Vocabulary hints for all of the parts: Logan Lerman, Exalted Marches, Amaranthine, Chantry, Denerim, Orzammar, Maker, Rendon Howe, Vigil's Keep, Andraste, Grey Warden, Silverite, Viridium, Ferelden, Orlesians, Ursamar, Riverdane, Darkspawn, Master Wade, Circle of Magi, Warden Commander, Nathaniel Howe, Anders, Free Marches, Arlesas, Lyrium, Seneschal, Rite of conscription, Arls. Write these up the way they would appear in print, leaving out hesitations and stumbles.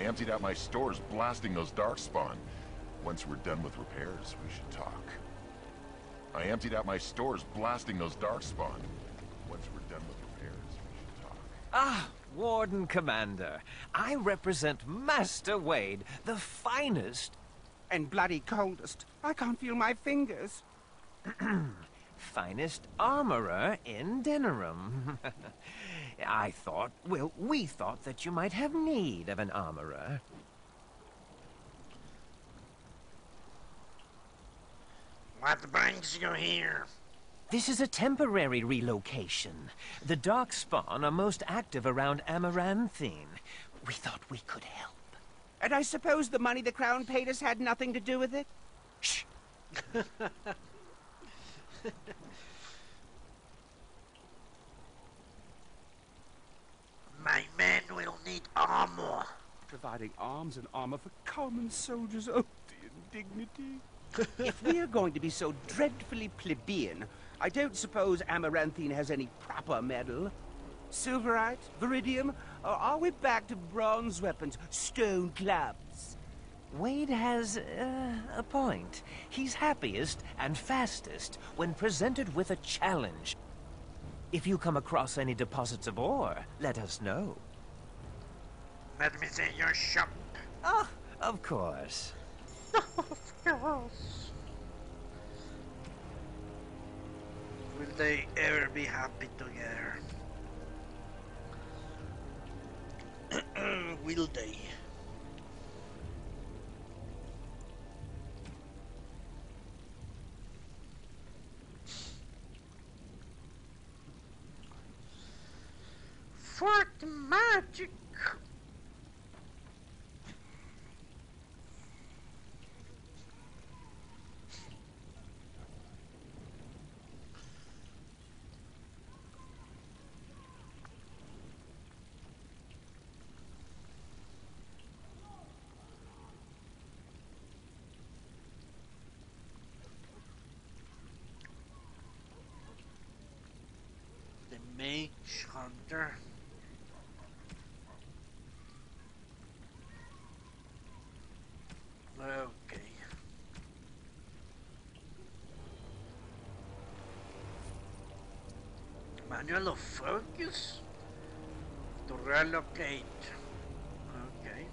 I emptied out my stores blasting those darkspawn. Once we're done with repairs, we should talk. I emptied out my stores blasting those darkspawn. Once we're done with repairs, we should talk. Ah, Warden Commander. I represent Master Wade, the finest... and bloody coldest. I can't feel my fingers. Finest armorer in Denerim. I thought, well, we thought that you might have need of an armorer. What brings you here? This is a temporary relocation. The Darkspawn are most active around Amaranthine. We thought we could help. And I suppose the money the Crown paid us had nothing to do with it? Shh! My men will need armor. Providing arms and armor for common soldiers, oh, the indignity. If we are going to be so dreadfully plebeian, I don't suppose Amaranthine has any proper metal. Silverite, Viridium, or are we back to bronze weapons, stone clubs? Wade has, a point. He's happiest and fastest when presented with a challenge. If you come across any deposits of ore, let us know. Let me see your shop. Oh, of course. Will they ever be happy together? Will they? Fort magic. Mage Hunter. Okay. Manual of focus to relocate. Okay.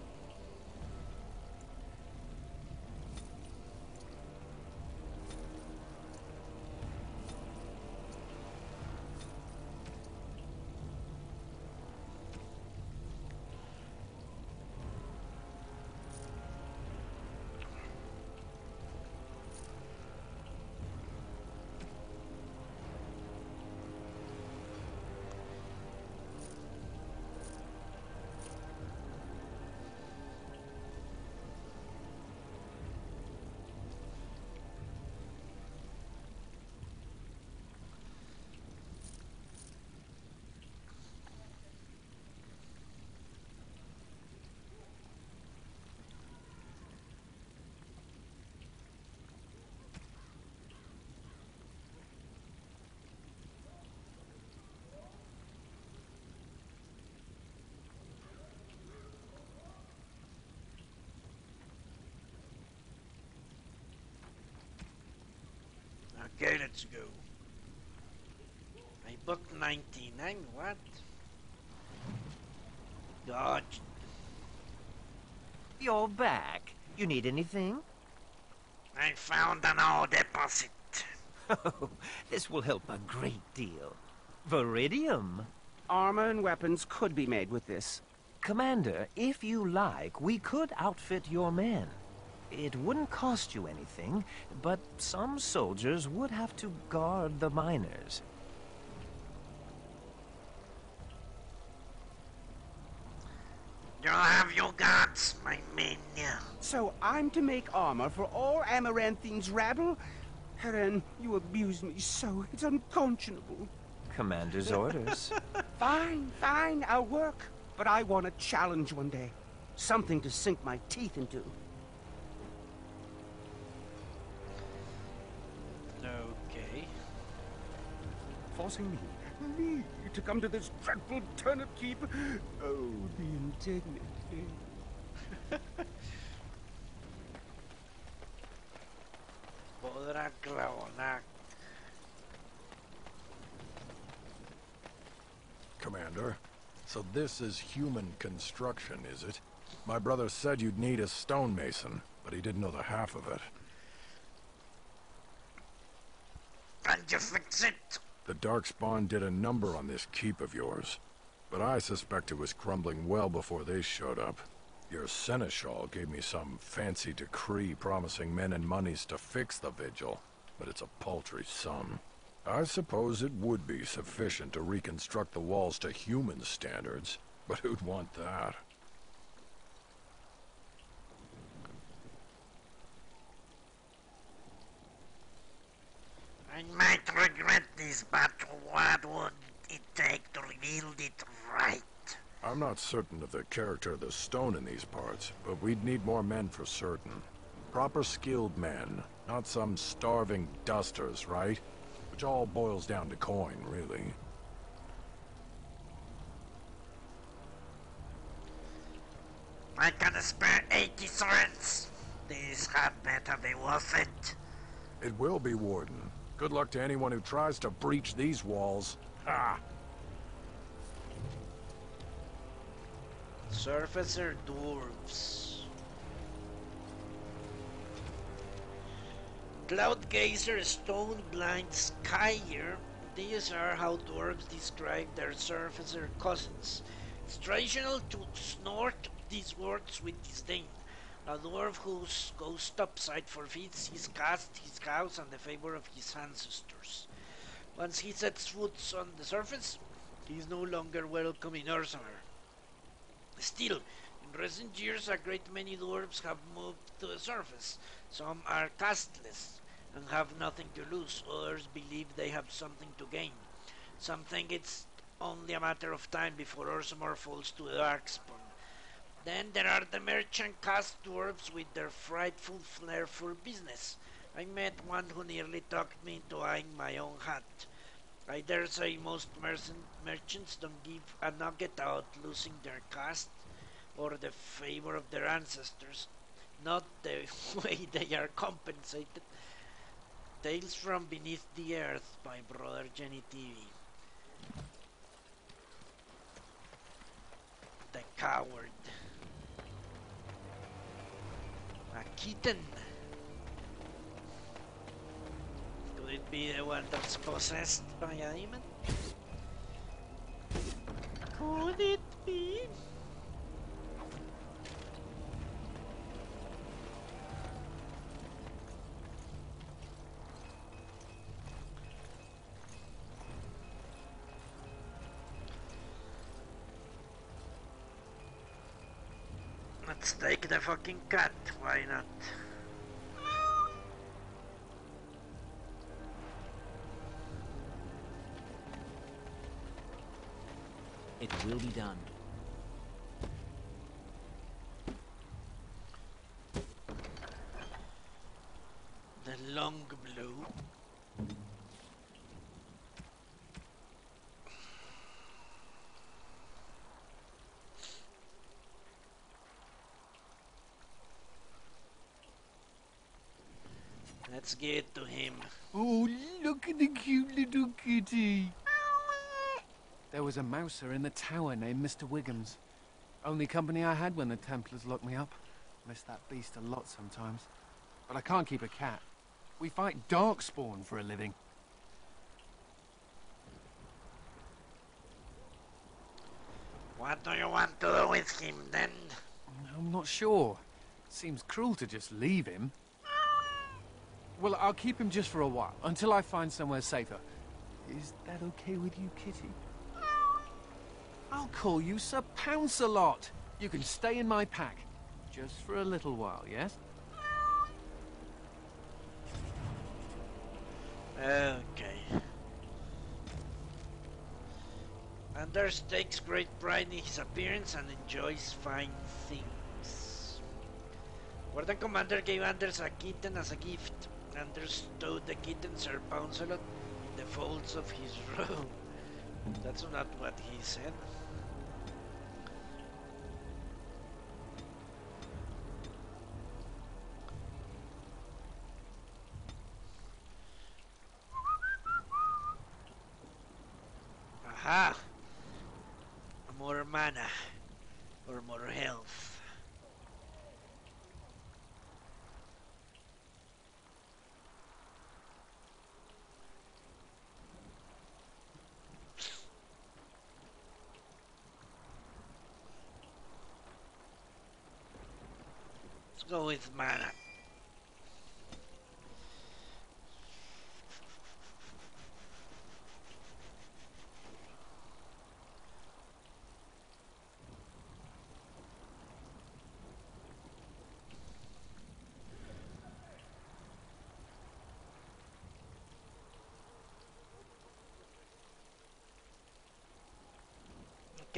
Okay, let's go. I booked 99, what? Dodged. You're back. You need anything? I found an old deposit. Oh, this will help a great deal. Viridium. Armor and weapons could be made with this. Commander, if you like, we could outfit your men. It wouldn't cost you anything, but some soldiers would have to guard the miners. You'll have your guards, my men. So I'm to make armor for all Amaranthine's rabble? Heren, you abuse me so, it's unconscionable. Commander's orders. Fine, fine, I'll work. But I want a challenge one day. Something to sink my teeth into. Forcing me to come to this dreadful turnip keep. Oh, the indignity. Podrá clavonar. Commander, so this is human construction, is it? My brother said you'd need a stonemason, but he didn't know the half of it. Can you fix it? The Darkspawn did a number on this keep of yours, but I suspect it was crumbling well before they showed up. Your seneschal gave me some fancy decree promising men and monies to fix the vigil, but it's a paltry sum. I suppose it would be sufficient to reconstruct the walls to human standards, but who'd want that? I might regret this, but what would it take to rebuild it right? I'm not certain of the character of the stone in these parts, but we'd need more men for certain. Proper skilled men, not some starving dusters, right? Which all boils down to coin, really. I gotta spare 80 swords. These had better be worth it. It will be, Warden. Good luck to anyone who tries to breach these walls. Ha! Surfacer dwarves. Cloud gazer, stone blind, skyer. These are how dwarves describe their surfacer cousins. It's traditional to snort these words with disdain. A dwarf who goes topside forfeits his caste, his house, and the favor of his ancestors. Once he sets foot on the surface, he is no longer welcome in Ursamar. Still, in recent years a great many dwarves have moved to the surface. Some are casteless and have nothing to lose, others believe they have something to gain. Some think it's only a matter of time before Orzammar falls to the Darkspawn. Then there are the merchant caste dwarves with their frightful flair for business. I met one who nearly talked me into eyeing my own hat. I dare say most merchants don't give a nugget out losing their caste or the favor of their ancestors. Not the way they are compensated. Tales from Beneath the Earth by Brother Jenny TV. The coward. A kitten. Could it be the one that's possessed by a demon? Could it be? Let's take the fucking cat, why not? It will be done. The long blue. Let's get to him. Oh, look at the cute little kitty. There was a mouser in the tower named Mr. Wiggums. Only company I had when the Templars locked me up. Miss that beast a lot sometimes. But I can't keep a cat. We fight Darkspawn for a living. What do you want to do with him, then? I'm not sure. Seems cruel to just leave him. Well, I'll keep him just for a while, until I find somewhere safer. Is that okay with you, Kitty? I'll call you Sir Pounce-a-Lot. You can stay in my pack. Just for a little while, yes? Okay. Anders takes great pride in his appearance and enjoys fine things. Warden Commander gave Anders a kitten as a gift. Anders stowed the kitten, Sir Pouncelot, in the folds of his robe. That's not what he said. more mana or more health. Let's go with mana.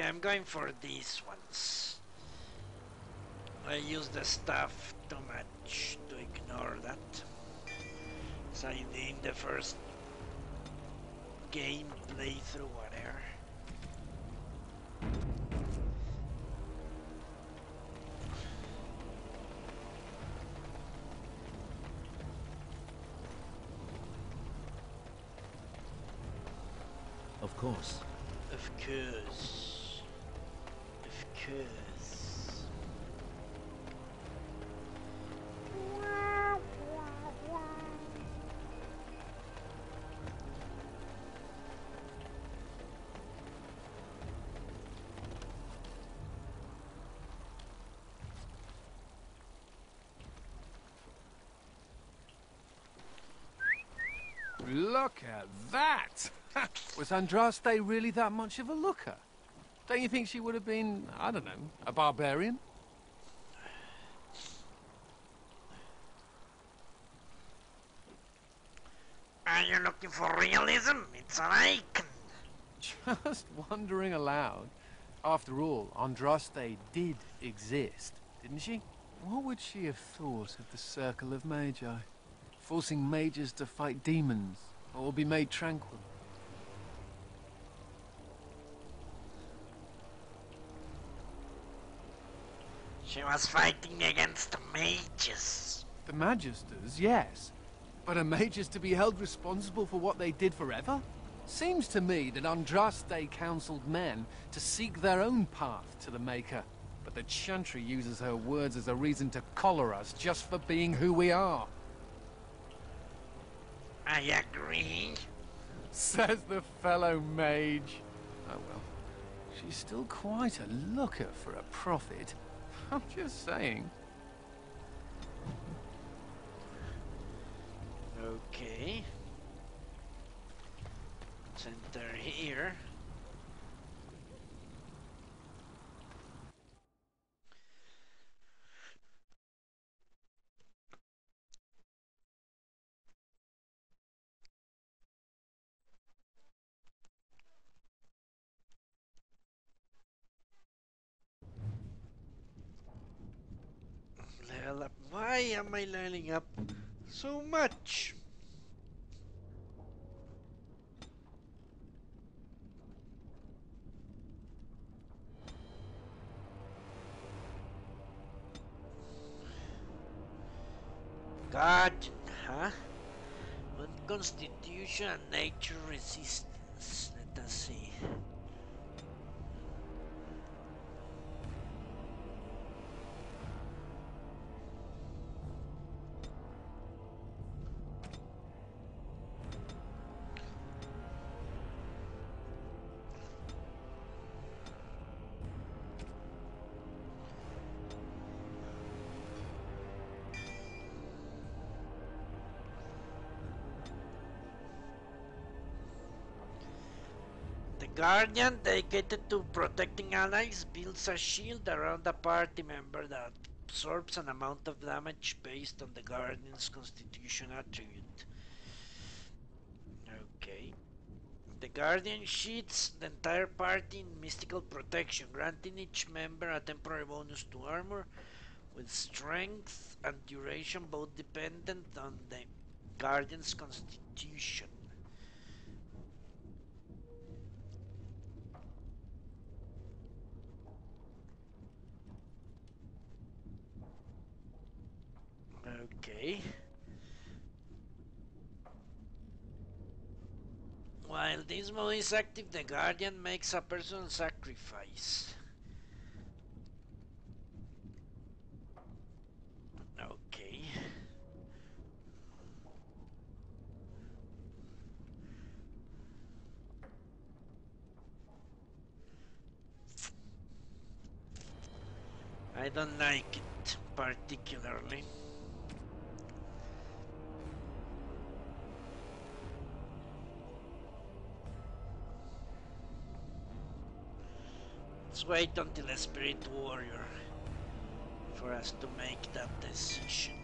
I'm going for these ones. I use the staff too much to ignore that. So in the first game playthrough, whatever. Of course. Of course. Yes. Look at that! Was Andraste really that much of a looker? Don't you think she would have been, I don't know, a barbarian? Are you looking for realism? It's an icon. Just wondering aloud. After all, Andraste did exist, didn't she? What would she have thought of the Circle of Magi? Forcing mages to fight demons or be made tranquil? She was fighting against the mages. The Magisters, yes. But are mages to be held responsible for what they did forever? Seems to me that Andraste counseled men to seek their own path to the Maker. But the Chantry uses her words as a reason to collar us just for being who we are. I agree. Says the fellow mage. Oh well, she's still quite a looker for a prophet. I'm just saying. Okay. Let's enter here. Why am I leveling up so much? God, huh? On constitution and nature resistance, let us see. Guardian dedicated to protecting allies builds a shield around a party member that absorbs an amount of damage based on the Guardian's constitution attribute. Okay. The Guardian sheathes the entire party in mystical protection, granting each member a temporary bonus to armor with strength and duration both dependent on the Guardian's constitution. Okay. While these animal is active, the guardian makes a person sacrifice. Okay. I don't like it particularly. Let's wait until a spirit warrior for us to make that decision.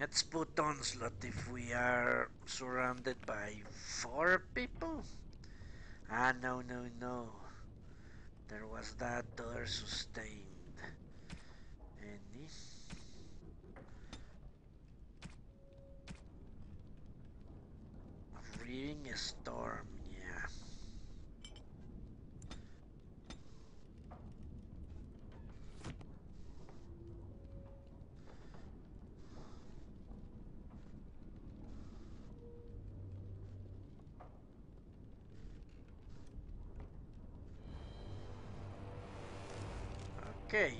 Let's put onslaught if we are surrounded by 4 people. Ah, no, no, no. There was that other sustained. Any? Reading a storm, yeah. Okay.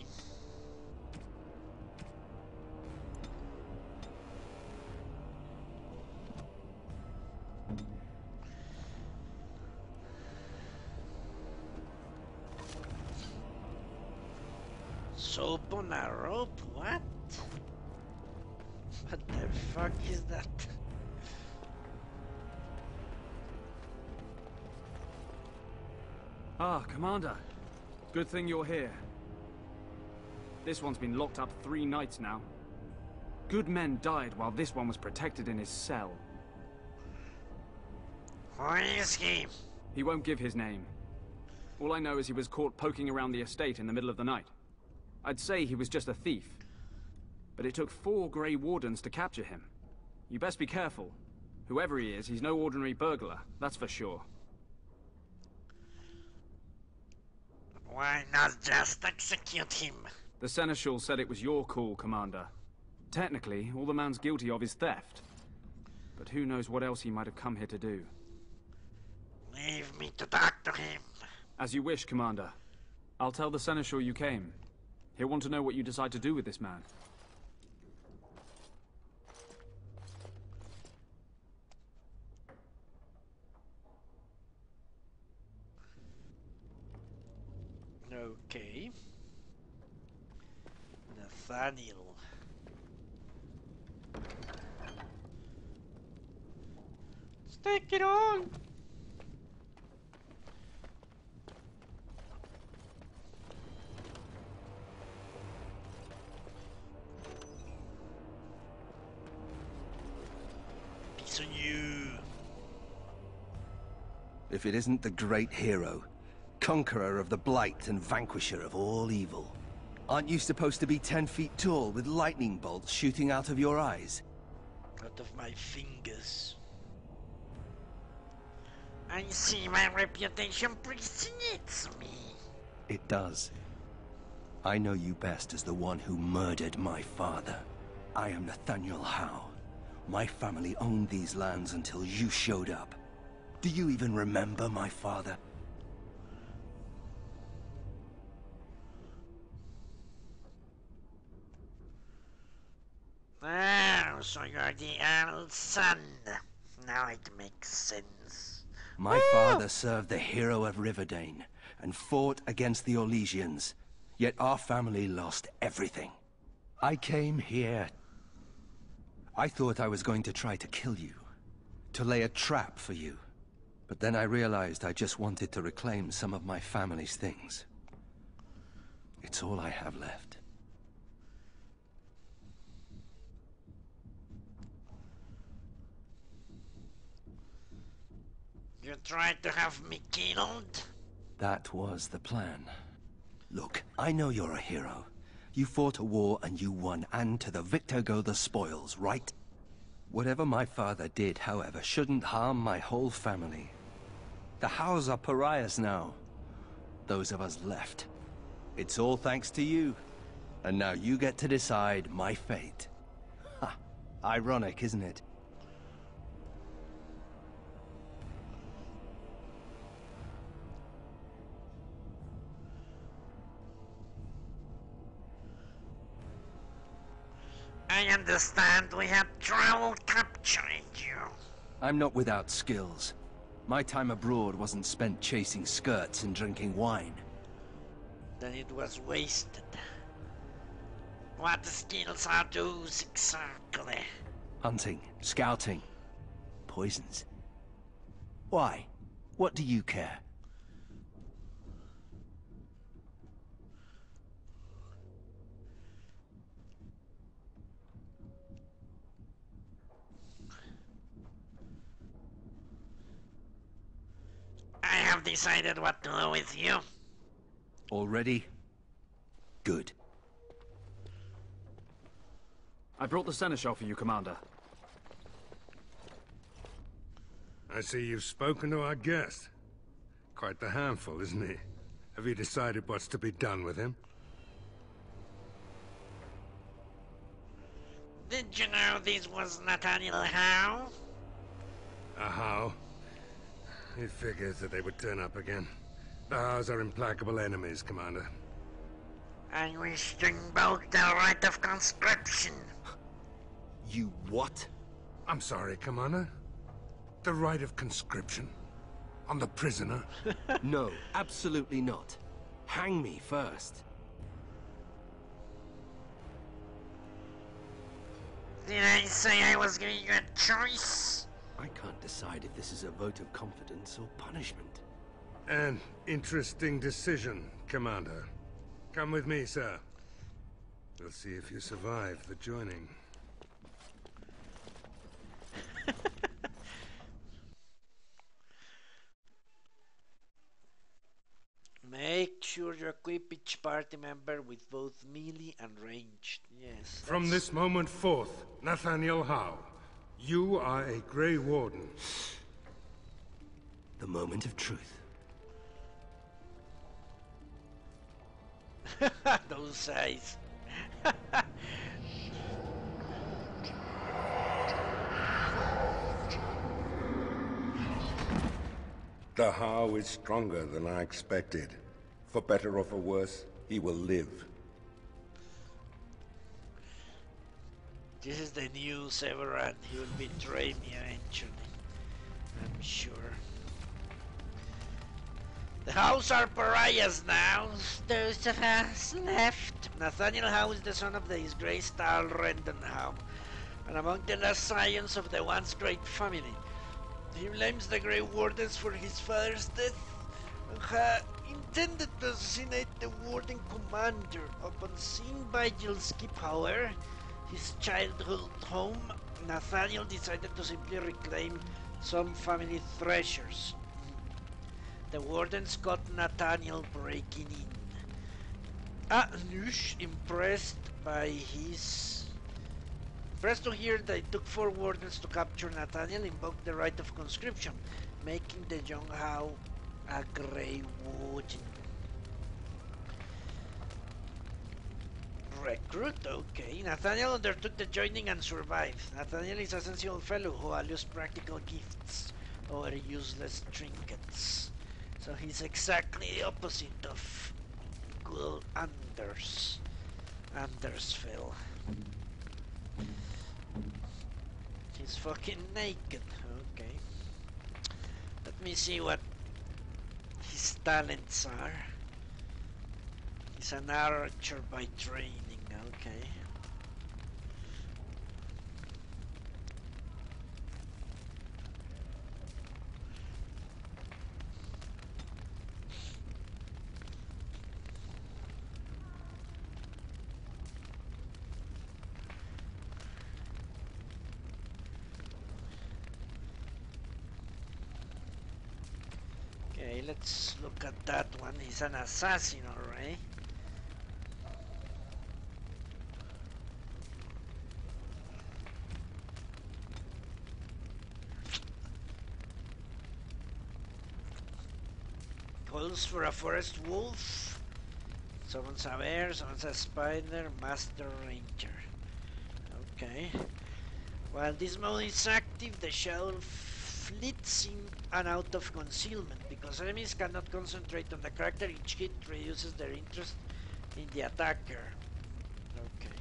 Soap on a rope? What? What the fuck is that? Ah, Commander. Good thing you're here. This one's been locked up 3 nights now. Good men died while this one was protected in his cell. Who is he? He won't give his name. All I know is he was caught poking around the estate in the middle of the night. I'd say he was just a thief. But it took 4 Grey Wardens to capture him. You best be careful. Whoever he is, he's no ordinary burglar, that's for sure. Why not just execute him? The Seneschal said it was your call, Commander. Technically, all the man's guilty of is theft. But who knows what else he might have come here to do. Leave me to talk to him. As you wish, Commander. I'll tell the Seneschal you came. He'll want to know what you decide to do with this man. Okay. Nathaniel. Let's take it on! Peace on you! If it isn't the great hero, conqueror of the blight and vanquisher of all evil. Aren't you supposed to be 10 feet tall with lightning bolts shooting out of your eyes? Out of my fingers. I see my reputation precedes me. It does. I know you best as the one who murdered my father. I am Nathaniel Howe. My family owned these lands until you showed up. Do you even remember my father? Oh, so you're the Arls' son. Now it makes sense. My father served the hero of Riverdane and fought against the Orlesians, yet our family lost everything. I came here. I thought I was going to try to kill you, to lay a trap for you. But then I realized I just wanted to reclaim some of my family's things. It's all I have left. You tried to have me killed? That was the plan. Look, I know you're a hero. You fought a war and you won, and to the victor go the spoils, right? Whatever my father did, however, shouldn't harm my whole family. The Howes are pariahs now. Those of us left. It's all thanks to you. And now you get to decide my fate. Ha! Ironic, isn't it? I understand we have trouble capturing you. I'm not without skills. My time abroad wasn't spent chasing skirts and drinking wine. Then it was wasted. What skills are those exactly? Hunting, scouting, poisons. Why? What do you care? I have decided what to do with you. Already? Good. I brought the Seneschal for you, Commander. I see you've spoken to our guest. Quite the handful, isn't he? Have you decided what's to be done with him? Did you know this was Nathaniel Howe? A Howe? It figures that they would turn up again. The Howes are implacable enemies, Commander. I wish to invoke the Rite of conscription. You what? I'm sorry, Commander. The Rite of conscription? On the prisoner? No, absolutely not. Hang me first. Did I say I was giving you a choice? I can't decide if this is a vote of confidence or punishment. An interesting decision, Commander. Come with me, sir. We'll see if you survive the joining. Make sure you equip each party member with both melee and ranged. Yes. From this moment forth, Nathaniel Howe, you are a Grey Warden. The moment of truth. Those eyes. The Howe is stronger than I expected. For better or for worse, he will live. This is the new Severan. He will betray me eventually, I'm sure. The House are pariahs now, those of us left. Nathaniel Howe is the son of the disgraced Earl Rendon Howe, and among the last scions of the once great family. He blames the Grey Wardens for his father's death, and had intended to assassinate the Warden Commander. Upon seeing Vigil's Keep, however, his childhood home, Nathaniel decided to simply reclaim some family treasures. The Wardens got Nathaniel breaking in. Anush, impressed to hear that it took 4 Wardens to capture Nathaniel, invoked the Rite of conscription, making the young Howe a Grey Warden. Recruit? Okay. Nathaniel undertook the joining and survived. Nathaniel is a sensible fellow who values practical gifts over useless trinkets. So he's exactly the opposite of good Andersville. He's fucking naked. Okay. Let me see what his talents are. He's an archer by training. Okay. Okay, let's look at that one. He's an assassin, alright. Calls for a forest wolf. Someone's a bear, someone's a spider, master ranger. Okay. While this mode is active, the shadow flits in and out of concealment. Because enemies cannot concentrate on the character, each hit reduces their interest in the attacker. Okay.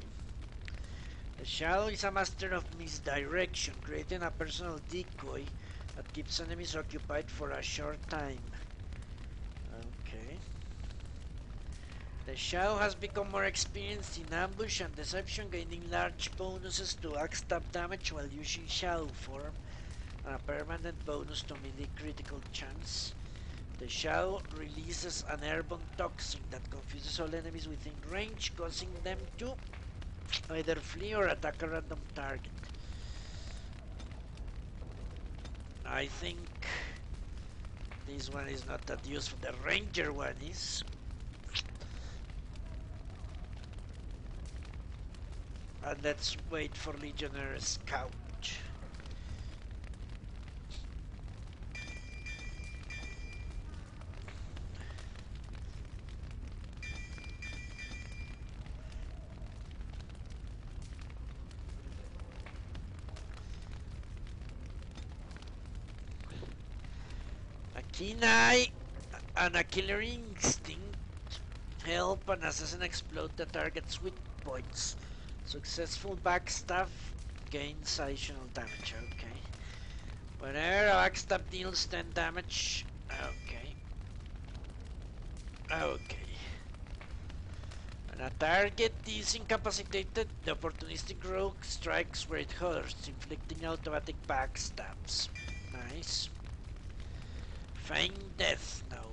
The shadow is a master of misdirection, creating a personal decoy that keeps enemies occupied for a short time. The Shadow has become more experienced in ambush and deception, gaining large bonuses to axe stab damage while using Shadow form, and a permanent bonus to melee critical chance. The Shadow releases an airborne toxin that confuses all enemies within range, causing them to either flee or attack a random target. I think this one is not that useful. The Ranger one is. And let's wait for Legionnaires' couch. A keen eye and a killer instinct help an assassin explode the target's weak points. Successful backstab gains additional damage, okay. Whenever a backstab deals 10 damage, okay. Okay. When a target is incapacitated, the opportunistic rogue strikes where it hurts, inflicting automatic backstabs. Nice. Feign death now.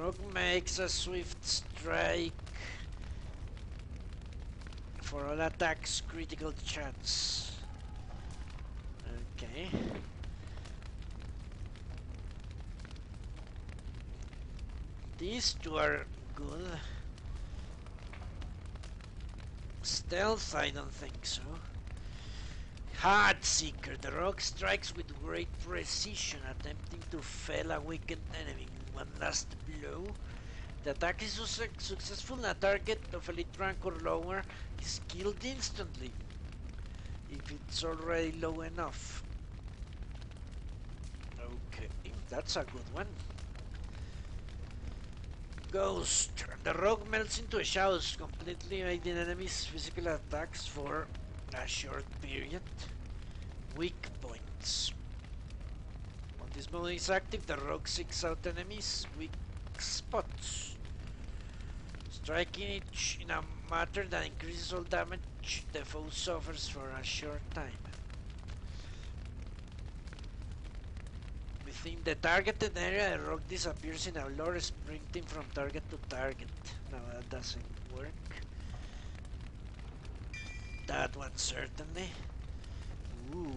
Rogue makes a swift strike. For all attacks, critical chance. Okay. These two are good. Stealth, I don't think so. Heartseeker. The rogue strikes with great precision, attempting to fell a weakened enemy in one last blow. The attack is successful and a target of elite rank or lower is killed instantly, if it's already low enough. Okay, that's a good one. Ghost. The rogue melts into a shadow, completely evading enemies' physical attacks for a short period. Weak points. When this mode is active, the rogue seeks out enemies' weak spots. Striking each in a matter that increases all damage the foe suffers for a short time. Within the targeted area, the rogue disappears in a blur, sprinting from target to target. No, that doesn't work. That one certainly. Ooh.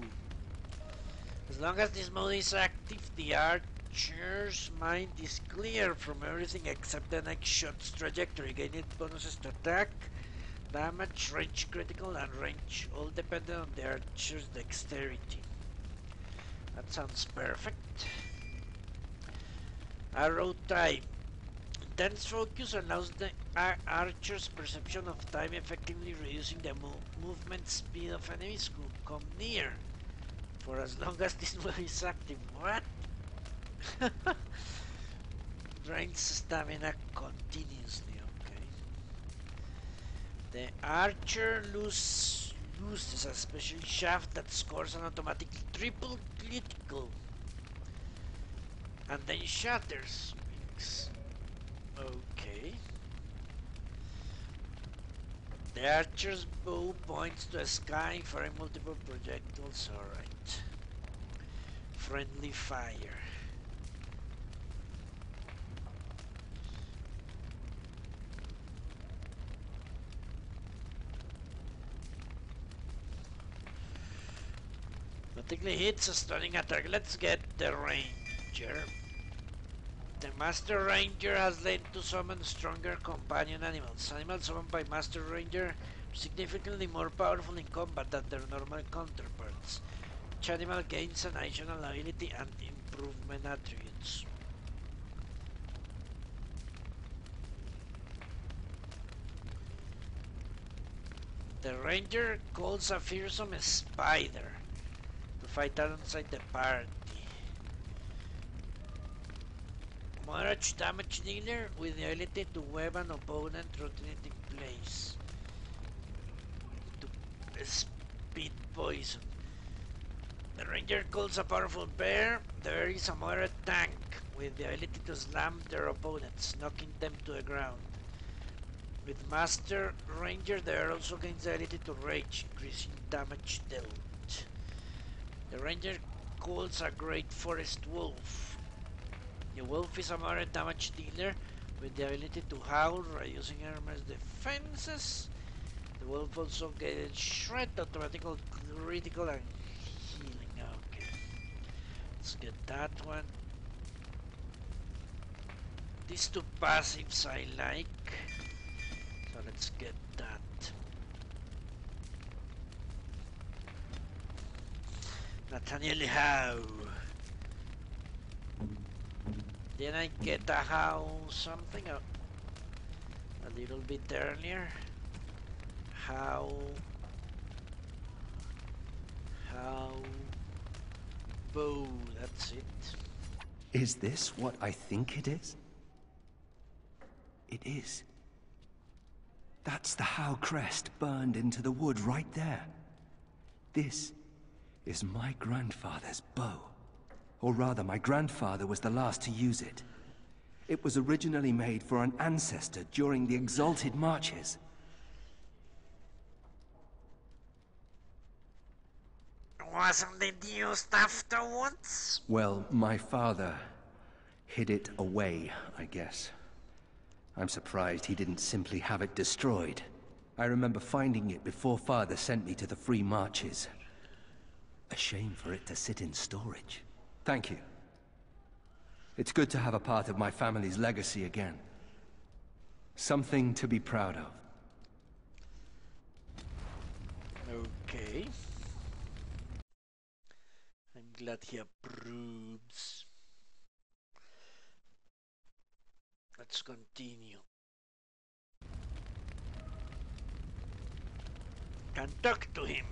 As long as this mode is active, the art Archer's mind is clear from everything except the next shot's trajectory. Gaining bonuses to attack, damage, range critical, and range, all dependent on the archer's dexterity. That sounds perfect. Arrow time. Intense focus allows the archer's perception of time, effectively reducing the movement speed of enemies who come near. For as long as this move is active. What? Drains stamina continuously, okay. The archer loses a special shaft that scores an automatic triple critical and then shatters. Okay. The archer's bow points to the sky, firing multiple projectiles, alright. Friendly fire. Hits a stunning attack. Let's get the range. Ranger. The Master Ranger has learned to summon stronger companion animals. Animals summoned by Master Ranger are significantly more powerful in combat than their normal counterparts. Each animal gains an additional ability and improvement attributes. The Ranger calls a fearsome spider to fight alongside the party. Moderate damage dealer with the ability to web an opponent rotating place. To speed poison. The Ranger calls a powerful bear. There is a moderate tank with the ability to slam their opponents, knocking them to the ground. With Master Ranger, there also gains the ability to rage, increasing damage dealt. The Ranger calls a great forest wolf. The wolf is a moderate damage dealer with the ability to howl, reducing Armor's defenses. The wolf also gets shred, automatic critical and healing. Okay, let's get that one. These two passives I like, so let's get that. Nathaniel Howe. Then I get a Howe something a little bit earlier. Howe bow, that's it. Is this what I think it is? It is. That's the Howe crest burned into the wood right there. This is my grandfather's bow. Or rather, my grandfather was the last to use it. It was originally made for an ancestor during the Exalted Marches. Wasn't it used afterwards? Well, my father hid it away, I guess. I'm surprised he didn't simply have it destroyed. I remember finding it before father sent me to the Free Marches. A shame for it to sit in storage. Thank you. It's good to have a part of my family's legacy again. Something to be proud of. Okay. I'm glad he approves. Let's continue. Can talk to him.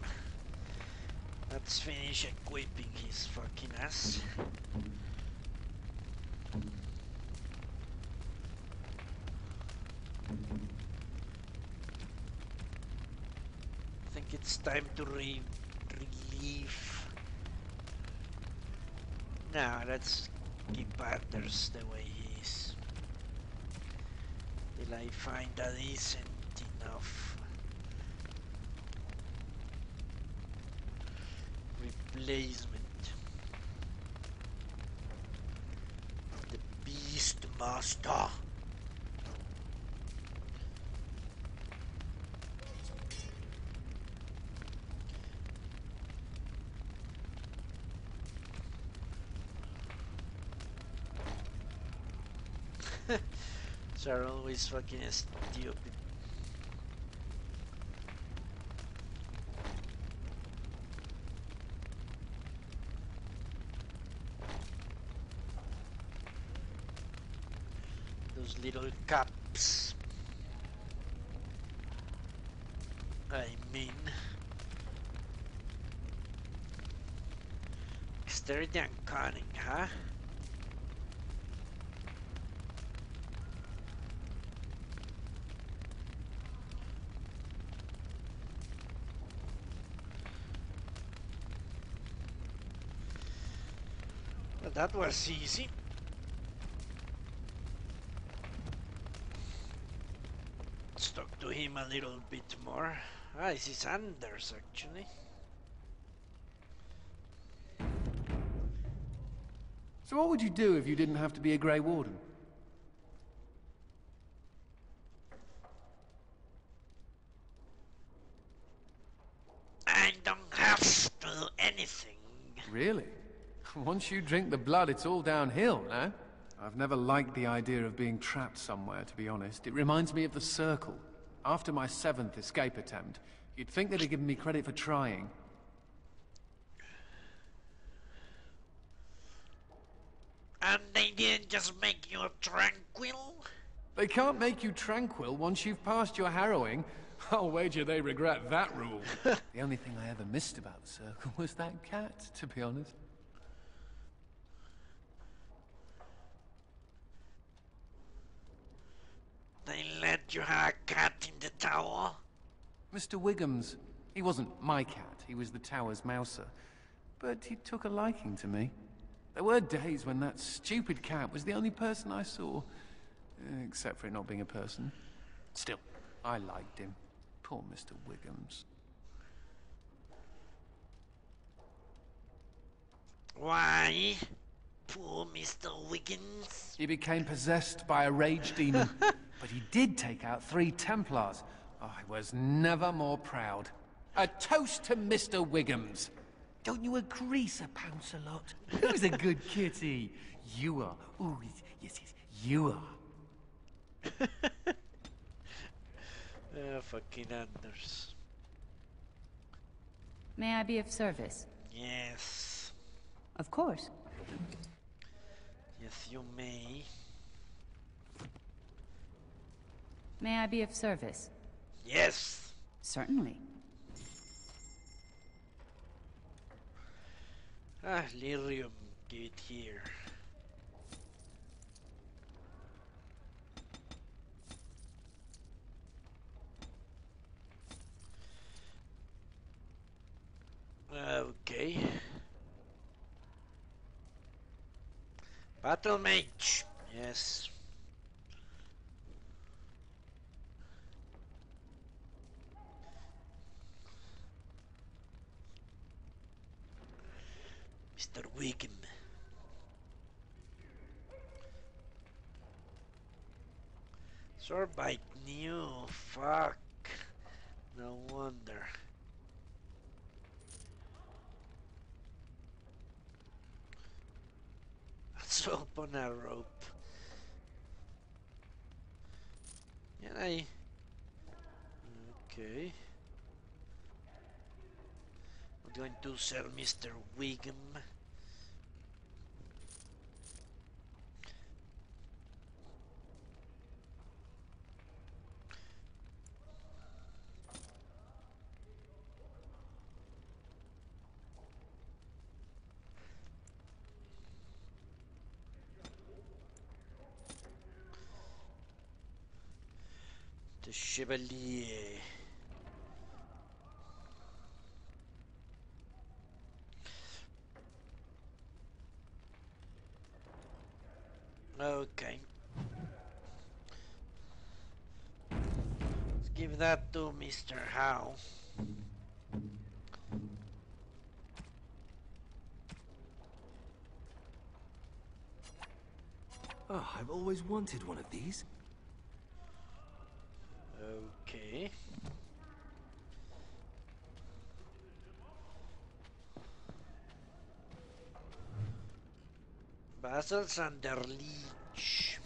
Let's finish equipping his fucking ass. I think it's time to relieve. Now let's keep Anders the way he is. Till I find that isn't enough. Replacement. The Beast Master. These are always fucking stupid. Little cups. I mean, dexterity and cunning, huh? Well, that was easy. To him a little bit more. Ah, this is Anders actually. So what would you do if you didn't have to be a Grey Warden? I don't have to do anything. Really? Once you drink the blood, it's all downhill, no? I've never liked the idea of being trapped somewhere, to be honest. It reminds me of the Circle. After my 7th escape attempt, you'd think they'd have given me credit for trying. And they didn't just make you tranquil? They can't make you tranquil once you've passed your harrowing. I'll wager they regret that rule. The only thing I ever missed about the Circle was that cat, to be honest. They let you have a cat in the tower? Mr. Wiggums. He wasn't my cat, he was the tower's mouser. But he took a liking to me. There were days when that stupid cat was the only person I saw. Except for it not being a person. Still, I liked him. Poor Mr. Wiggums. Why? Poor Mr. Wiggins. He became possessed by a rage demon. But he did take out 3 Templars. I was never more proud. A toast to Mr. Wiggums. Don't you agree, Sir Pounce-a-Lot? He was a good kitty. You are. Ooh, yes, yes, you are. Oh, fucking Anders. May I be of service? Yes. Of course. Yes, you may. May I be of service? Yes. Certainly. Ah, Lyrium, give it here. Okay. Battle mage, yes. Mr. Wiggum. Sorbite new, fuck. No wonder. Let's open a rope. Can I? Okay. I'm going to sell Mr. Wiggum. Chevalier. Okay. Let's give that to Mr. Howe. Oh, I've always wanted one of these. Okay. Vassals under leech.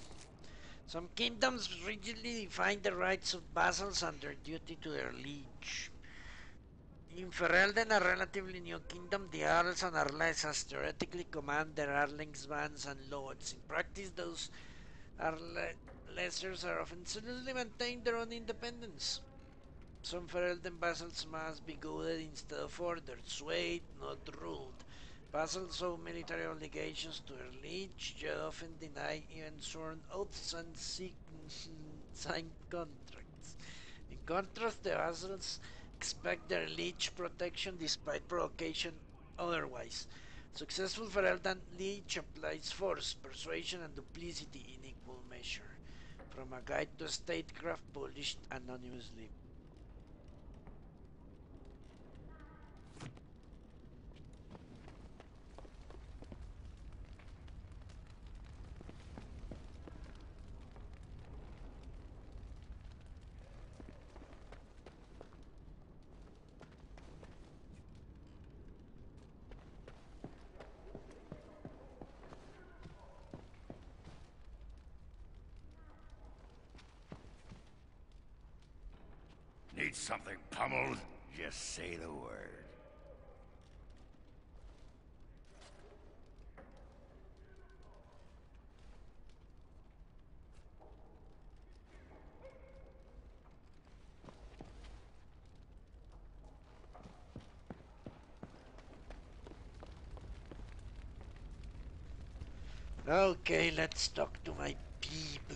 Some kingdoms rigidly define the rights of vassals and their duty to their liege. In Ferelden, a relatively new kingdom, the Arls and Arlesas theoretically command their Arlings, bands, and lords. In practice, those Arlesers are often silently maintain their own independence. Some Ferelden vassals must be goaded instead of ordered, swayed, not ruled. Vassals owe military obligations to their liege, yet often deny even sworn oaths and signed contracts. In contrast, the vassals expect their liege protection despite provocation otherwise. Successful Ferelden liege applies force, persuasion, and duplicity in equal measure. From a guide to statecraft, published anonymously. need something pummeled, just say the word. Okay, let's talk to my people.